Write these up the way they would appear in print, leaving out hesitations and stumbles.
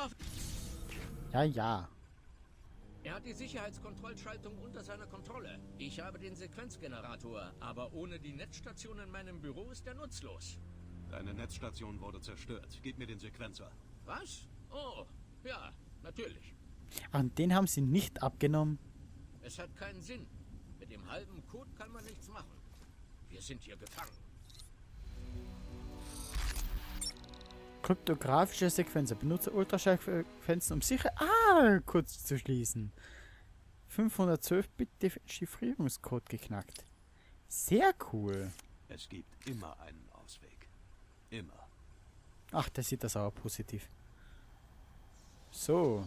Kamera... Ja, ja. Er hat die Sicherheitskontrollschaltung unter seiner Kontrolle. Ich habe den Sequenzgenerator, aber ohne die Netzstation in meinem Büro ist er nutzlos. Deine Netzstation wurde zerstört. Gib mir den Sequenzer. Was? Oh, ja, natürlich. Und den haben sie nicht abgenommen. Es hat keinen Sinn. Mit dem halben Code kann man nichts machen. Wir sind hier gefangen. Kryptografische Sequenzer. Benutze Ultraschallfrequenzen, um sicher... kurz zu schließen. 512-Bit-Chiffrierungscode geknackt. Sehr cool. Es gibt immer einen Ausweg. Immer. Ach, der sieht das aber positiv. So.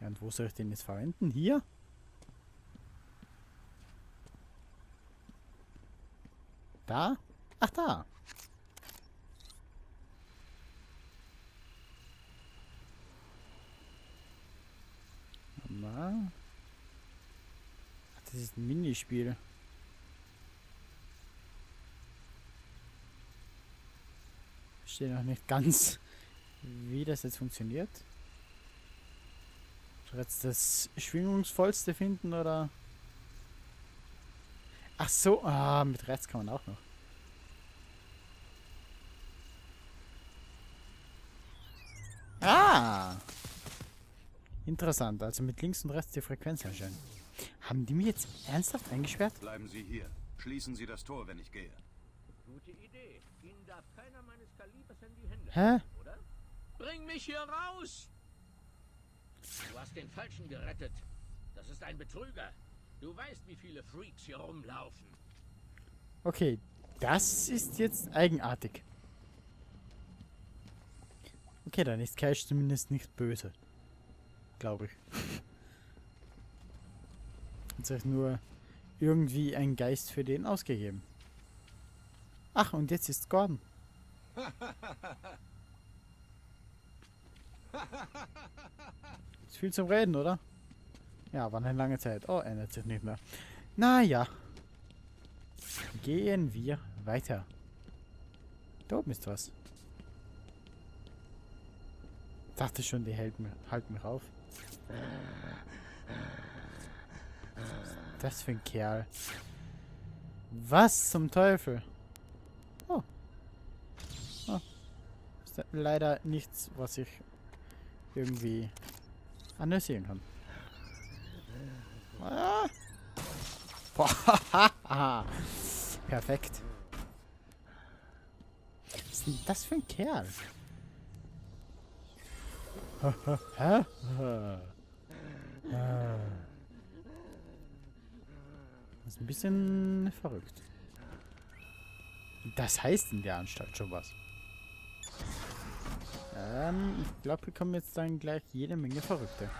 Ja, und wo soll ich den jetzt verwenden? Hier? Da? Ach, da. Mama. Ach, das ist ein Minispiel. Ich verstehe noch nicht ganz, wie das jetzt funktioniert. Soll ich jetzt das schwingungsvollste finden, oder... Ach so, mit rechts kann man auch noch. Ah! Interessant, also mit links und rechts die Frequenz einstellen. Haben die mich jetzt ernsthaft eingesperrt? Bleiben Sie hier. Schließen Sie das Tor, wenn ich gehe. Gute Idee. Ihnen darf keiner meines Kalibers in die Hände. Hä? Oder? Bring mich hier raus! Du hast den Falschen gerettet. Das ist ein Betrüger. Du weißt, wie viele Freaks hier rumlaufen. Okay, das ist jetzt eigenartig. Okay, dann ist Cash zumindest nicht böse. Glaube ich. Jetzt habe ich nur irgendwie einen Geist für den ausgegeben. Ach, und jetzt ist Gordon. Ist viel zum Reden, oder? Ja, war eine lange Zeit. Oh, ändert sich nicht mehr. Naja. Gehen wir weiter. Da oben ist was. Dachte schon, die halten mich auf. Was ist das für ein Kerl? Was zum Teufel? Oh. Oh. Ist leider nichts, was ich irgendwie analysieren kann. Perfekt. Was ist denn das für ein Kerl? Das ist ein bisschen verrückt. Das heißt in der Anstalt schon was. Ich glaube, wir kommen jetzt dann gleich jede Menge Verrückte.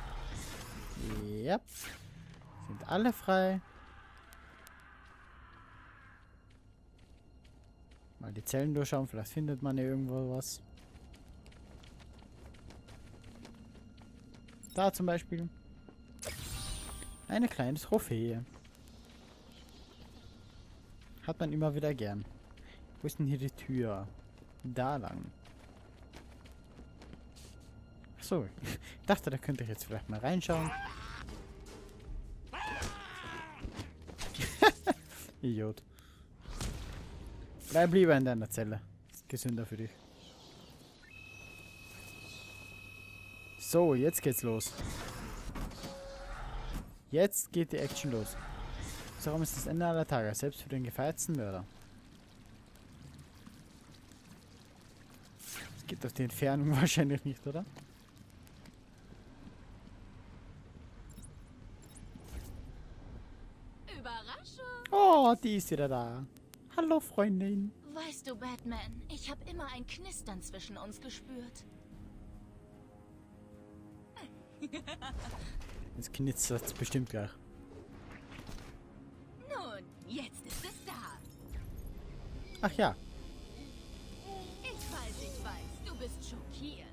Yep. Sind alle frei. Mal die Zellen durchschauen, vielleicht findet man ja irgendwo was. Da zum Beispiel. Eine kleine Trophäe. Hat man immer wieder gern. Wo ist denn hier die Tür? Da lang. Achso, ich dachte, da könnte ich jetzt vielleicht mal reinschauen. Idiot. Bleib lieber in deiner Zelle. Ist gesünder für dich. So, jetzt geht's los. Jetzt geht die Action los. So rum ist das Ende aller Tage, selbst für den gefeiertsten Mörder. Es gibt auf die Entfernung wahrscheinlich nicht, oder? Oh, die ist wieder da. Hallo, Freundin. Weißt du, Batman, ich habe immer ein Knistern zwischen uns gespürt. Jetzt knistert es bestimmt gleich. Nun, jetzt ist es da. Ach ja. Ich weiß, du bist schockiert.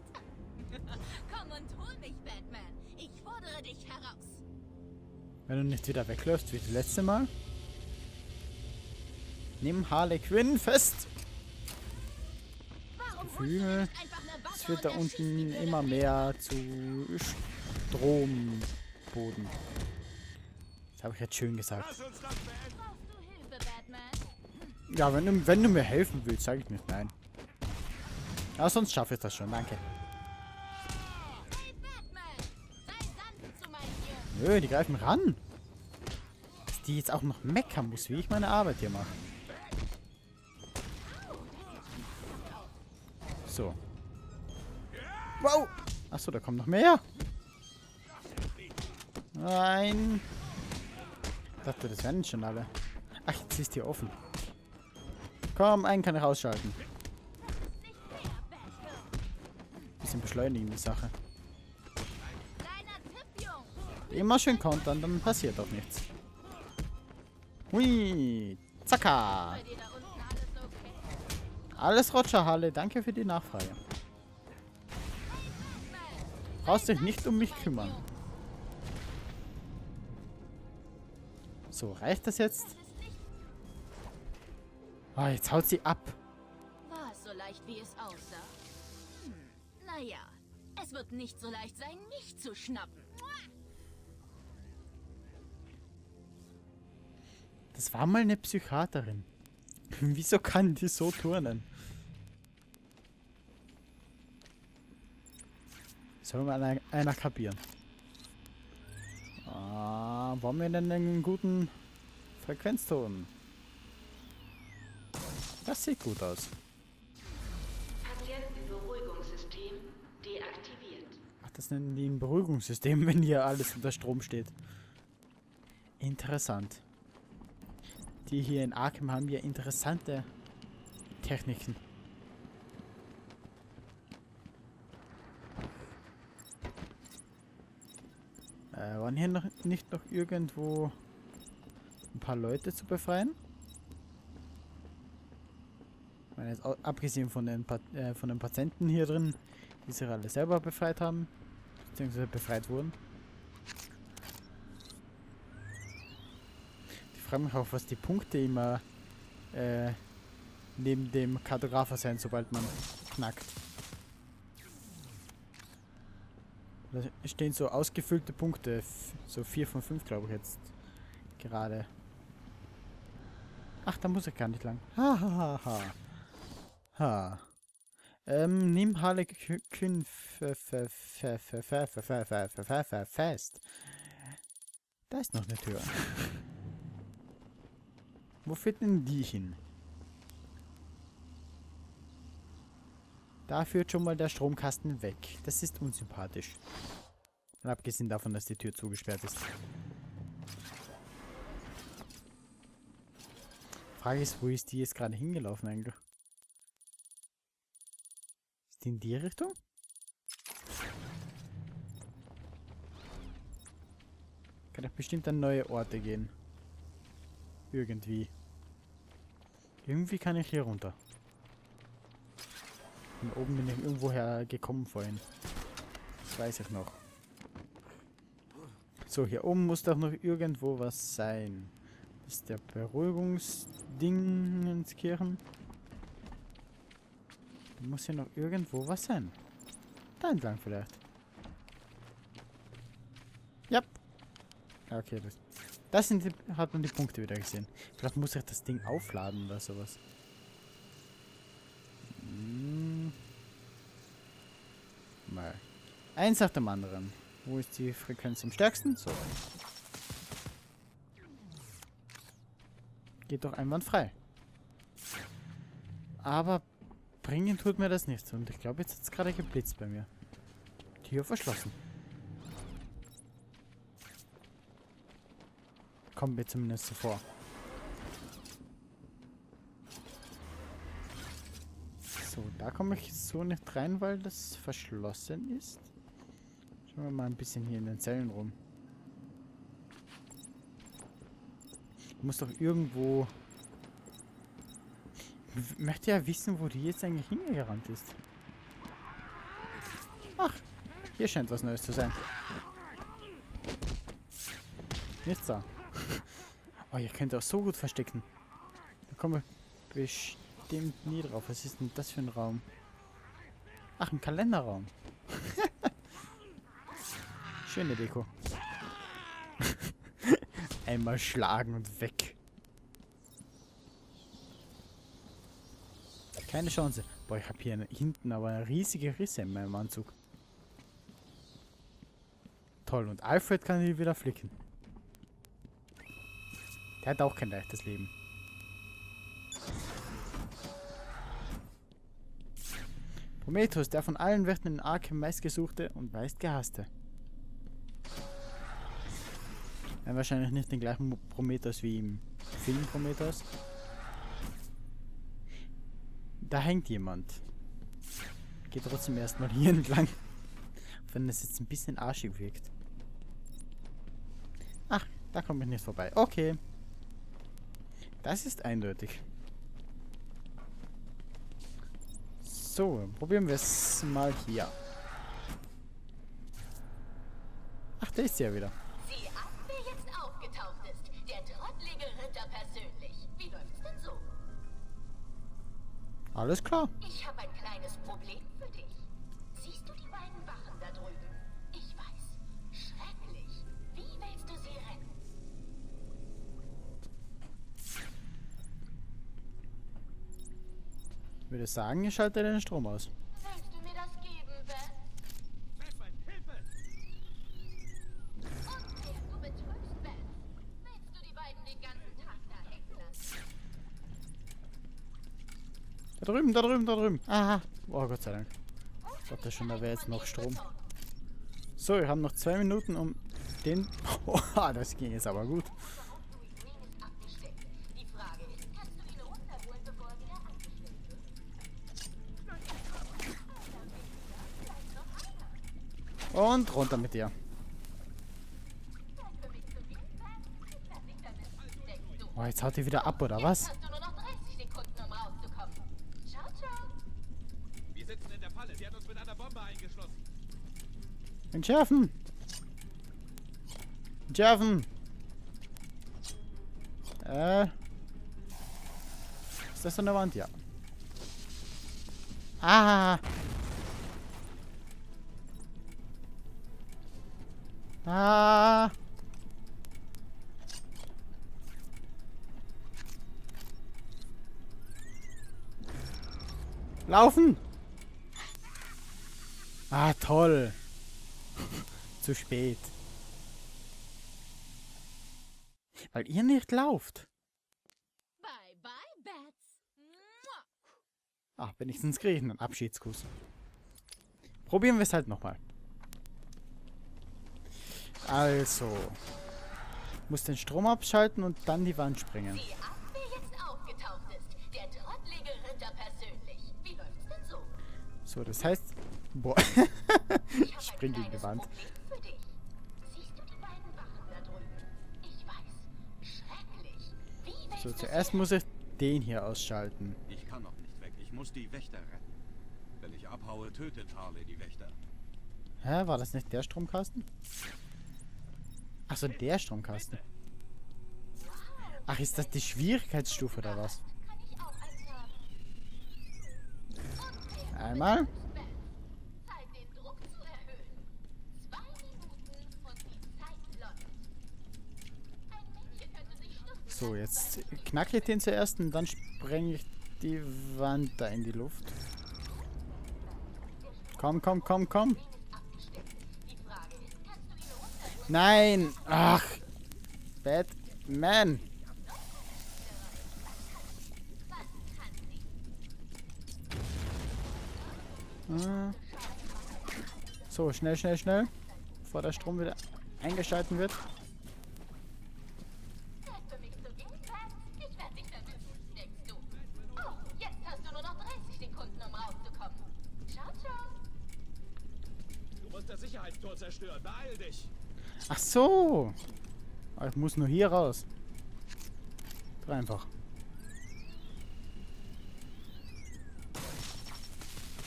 Komm und hol mich, Batman. Ich fordere dich heraus. Wenn du nicht wieder wegläufst wie das letzte Mal... Nimm Harley Quinn fest. Gefühl, es wird da unten immer mehr zu Stromboden. Das habe ich jetzt schön gesagt. Ja, wenn du mir helfen willst, sage ich nicht nein. Aber sonst schaffe ich das schon, danke. Nö, die greifen ran. Dass die jetzt auch noch meckern muss, wie ich meine Arbeit hier mache. So. Wow! Achso, da kommen noch mehr. Nein. Ich dachte, das wären schon alle. Ach, jetzt ist hier offen. Komm, einen kann ich ausschalten. Bisschen beschleunigen die Sache. Immer schön kontern, dann passiert doch nichts. Hui, zacka. Alles Roger, Harley, danke für die Nachfrage. Brauchst dich nicht um mich kümmern. So, reicht das jetzt? Ah, jetzt haut sie ab. War es so leicht, wie es aussah? Naja, es wird nicht so leicht sein, mich zu schnappen. Das war mal eine Psychiaterin. Wieso kann die so turnen? Soll mal einer kapieren. Ah, wollen wir denn einen guten Frequenzton? Das sieht gut aus. Patientenberuhigungssystem deaktiviert. Ach, das nennen die ein Beruhigungssystem, wenn hier alles unter Strom steht. Interessant. Die hier in Arkham haben ja interessante Techniken. Waren hier noch nicht noch irgendwo ein paar Leute zu befreien? Ich meine, jetzt abgesehen von den Patienten hier drin, die sich alle selber befreit haben, beziehungsweise befreit wurden. Ich frage mich auch, was die Punkte immer neben dem Kartographer sein, sobald man knackt. Da stehen so ausgefüllte Punkte, so 4 von 5 glaube ich jetzt gerade. Ach, da muss ich gar nicht lang. Ha, ha, ha, ha. Ha. Nimm Harley Quinn fest. Da ist noch eine Tür. Wo führt denn die hin? Da führt schon mal der Stromkasten weg. Das ist unsympathisch. Und abgesehen davon, dass die Tür zugesperrt ist. Frage ist, wo ist die jetzt gerade hingelaufen eigentlich? Ist die in die Richtung? Kann ich bestimmt an neue Orte gehen. Irgendwie kann ich hier runter. Von oben bin ich irgendwo hergekommen vorhin. Das weiß ich noch. So, hier oben muss doch noch irgendwo was sein. Das ist der Beruhigungsding ins Kirchen. Da muss hier noch irgendwo was sein. Da entlang vielleicht. Ja. Okay, das sind die, hat man die Punkte wieder gesehen. Vielleicht muss ich das Ding aufladen oder sowas. Hm. Mal. Eins nach dem anderen. Wo ist die Frequenz am stärksten? So. Geht doch einwandfrei. Aber bringen tut mir das nichts. Und ich glaube, jetzt hat es gerade geblitzt bei mir. Tür verschlossen. Kommen wir zumindest so vor. So, da komme ich so nicht rein, weil das verschlossen ist. Schauen wir mal ein bisschen hier in den Zellen rum. Muss doch irgendwo... Ich möchte ja wissen, wo die jetzt eigentlich hingerannt ist. Ach, hier scheint was Neues zu sein. Nichts da. Oh, ihr könnt auch so gut verstecken. Da kommen wir bestimmt nie drauf. Was ist denn das für ein Raum? Ach, ein Kalenderraum. Schöne Deko. Einmal schlagen und weg. Keine Chance. Boah, ich habe hier hinten aber riesige Risse in meinem Anzug. Toll, und Alfred kann ihn wieder flicken. Der hat auch kein leichtes Leben. Prometheus, der von allen Wächtern in Arkham meistgesuchte und meistgehasste. Ja, wahrscheinlich nicht den gleichen Prometheus wie im Film Prometheus. Da hängt jemand. Geht trotzdem erstmal hier entlang. Wenn es jetzt ein bisschen arschig wirkt. Ach, da komme ich nicht vorbei. Okay. Das ist eindeutig. So, probieren wir es mal hier. Ach, der ist ja wieder. Sieh ab, wer jetzt aufgetaucht ist. Der trottlige Ritter persönlich. Wie läuft's denn so? Alles klar. Ich habe ein kleines Problem für dich. Siehst du die beiden Wachen da drüben? Ich weiß. Schrecklich. Wie willst du sie retten? Ich würde sagen, ich schalte den Strom aus. Willst du mir das geben, Ben? Hilfe! Und wer du betrügst, Ben? Willst du die beiden den ganzen Tag da hängen lassen? Da drüben, da drüben, da drüben. Aha. Oh, Gott sei Dank. Ich dachte schon, da wäre jetzt noch Strom. So, wir haben noch 2 Minuten, um den... Oh, das ging jetzt aber gut. Und runter mit dir. Oh, jetzt haut ihr wieder ab, oder was? Wir sitzen in der Falle, die hat uns mit einer Bombe eingeschlossen. Entschärfen! Entschärfen! Ist das an der Wand? Ja. Ah! Ah! Laufen! Ah, toll. Zu spät. Weil ihr nicht lauft. Bye, bye, Bats. Ach, wenigstens kriege ich einen Abschiedskuss. Probieren wir es halt nochmal. Also. Ich muss den Strom abschalten und dann die Wand springen. Die ab, wer jetzt aufgetaucht ist. Der trottlige Ritter persönlich. Wie läuft's denn so? So, das heißt... Boah, ich spring gegen die Wand. So, zuerst muss ich den hier ausschalten. Ich kann noch nicht weg, ich muss die Wächter retten. Wenn ich abhaue, tötet Harley die Wächter. Hä, war das nicht der Stromkasten? Achso, der Stromkasten. Ach, ist das die Schwierigkeitsstufe oder was? Einmal. So, jetzt knacke ich den zuerst und dann spreng ich die Wand da in die Luft. Komm, komm, komm, komm. Nein! Ach! Batman! So, schnell, schnell, schnell. Bevor der Strom wieder eingeschalten wird. Sicherheitstor zerstören, beeil dich! Ach so! Ich muss nur hier raus. Einfach.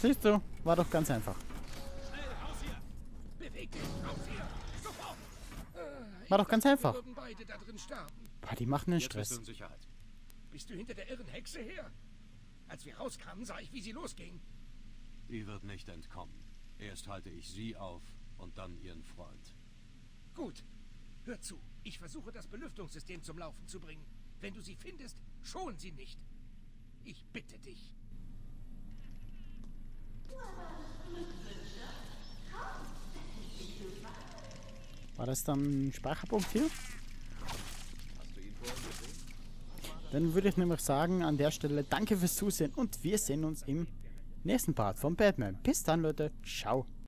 Siehst du? War doch ganz einfach. Schnell, raus hier! Beweg dich! Raus hier! Sofort! War doch ganz einfach. Boah, die machen den Stress. Bist du hinter der irren Hexe her? Als wir rauskamen, sah ich, wie sie losging. Die wird nicht entkommen. Erst halte ich sie auf und dann ihren Freund. Gut. Hör zu. Ich versuche, das Belüftungssystem zum Laufen zu bringen. Wenn du sie findest, schon sie nicht. Ich bitte dich. War das dann ein Speicherpunkt hier? Dann würde ich nämlich sagen, an der Stelle danke fürs Zusehen und wir sehen uns im nächsten Part von Batman. Bis dann, Leute. Ciao.